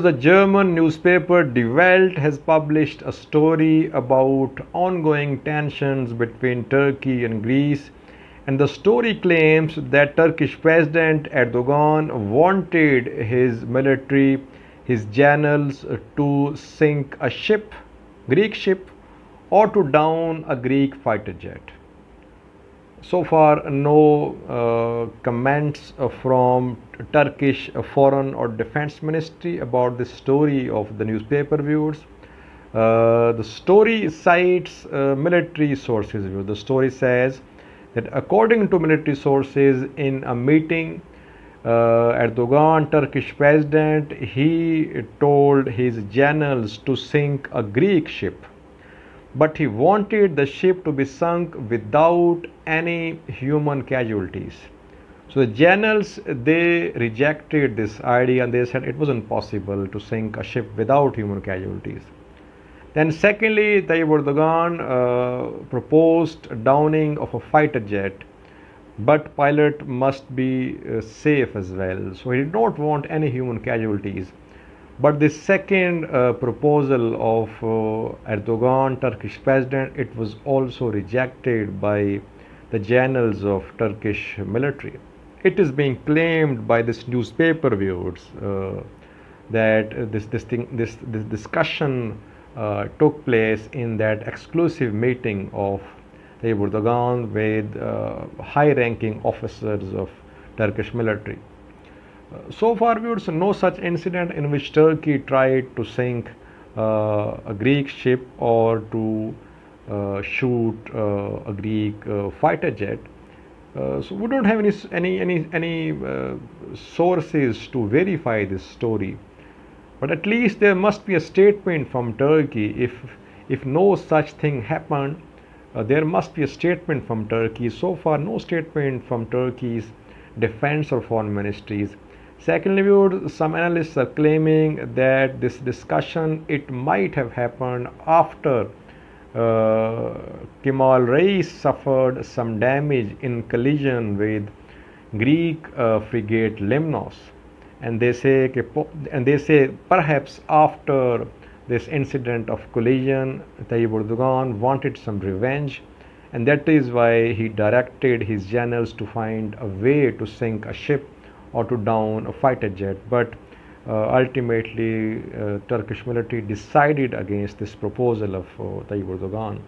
Therefore, the German newspaper Die Welt has published a story about ongoing tensions between Turkey and Greece, and the story claims that Turkish President Erdogan wanted his military, his generals, to sink a ship, Greek ship, or to down a Greek fighter jet. So far, no comments from Turkish Foreign or Defense Ministry about the story of the newspaper viewers. The story cites military sources. The story says that according to military sources, in a meeting, Erdogan, Turkish president, he told his generals to sink a Greek ship. But he wanted the ship to be sunk without any human casualties. So the generals, they rejected this idea and they said it was impossible to sink a ship without human casualties. Then secondly, Tayyip Erdogan proposed downing of a fighter jet, but pilot must be safe as well. So he did not want any human casualties. But the second proposal of Erdogan, Turkish president, it was also rejected by the generals of Turkish military. It is being claimed by this newspaper viewers that this discussion took place in that exclusive meeting of Tayyip Erdogan with high-ranking officers of Turkish military. So far, viewers, no such incident in which Turkey tried to sink a Greek ship or to shoot a Greek fighter jet. So we don't have any sources to verify this story. But at least there must be a statement from Turkey. If no such thing happened, there must be a statement from Turkey. So far, no statement from Turkey's defense or foreign ministries. Secondly, some analysts are claiming that this discussion, it might have happened after Kemal Reis suffered some damage in collision with Greek frigate Lemnos, and they say perhaps after this incident of collision, Tayyip Erdogan wanted some revenge, and that is why he directed his generals to find a way to sink a ship or to down a fighter jet. But ultimately, Turkish military decided against this proposal of Tayyip Erdogan.